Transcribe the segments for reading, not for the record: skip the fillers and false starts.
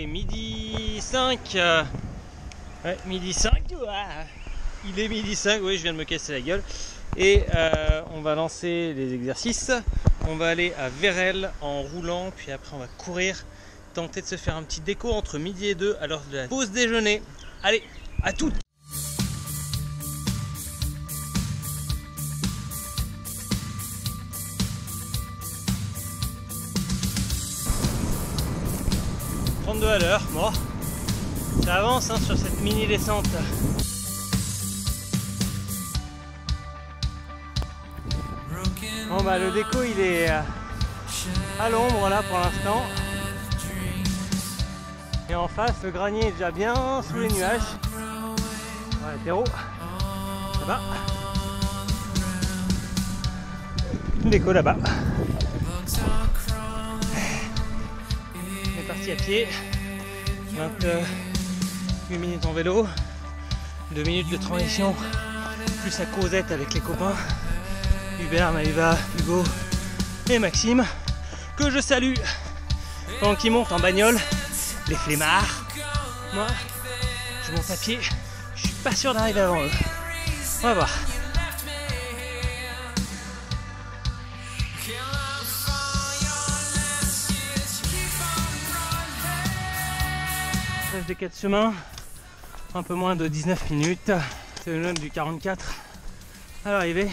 fait midi 5. Ouais, midi 5. Il est midi 5, oui, je viens de me casser la gueule. Et on va lancer les exercices. On va aller à Vérel en roulant, puis après on va courir, tenter de se faire un petit déco entre midi et 2 à l'heure de la pause déjeuner. Allez, à toutes! À l'heure, moi ça avance hein, sur cette mini descente. Bon bah le déco il est à l'ombre là pour l'instant, et en face le granier est déjà bien sous les nuages. Voilà, le terreau là-bas, le déco là-bas. On est parti à pied, 28 minutes en vélo, 2 minutes de transition, plus la causette avec les copains, Hubert, Maïva, Hugo et Maxime, que je salue pendant qu'ils montent en bagnole, les flemmards. Moi, je monte à pied, je suis pas sûr d'arriver avant eux. On va voir. Passage des 4 chemins, un peu moins de 19 minutes, c'est le du 44 à l'arrivée,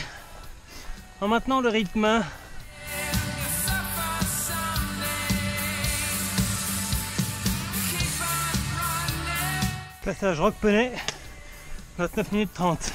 en maintenant le rythme. Passage Rock-Penay, 29 minutes 30.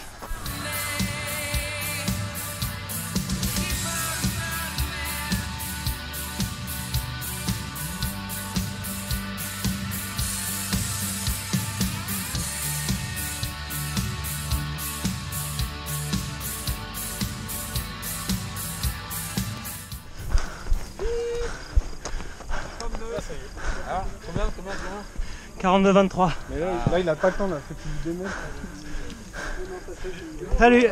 Alors, combien 42-23. Mais là il n'a pas le temps, là, faut qu'il lui démontre. Salut.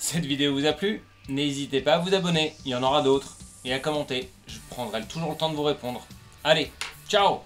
Cette vidéo vous a plu? N'hésitez pas à vous abonner, il y en aura d'autres, et à commenter, je prendrai toujours le temps de vous répondre. Allez, ciao!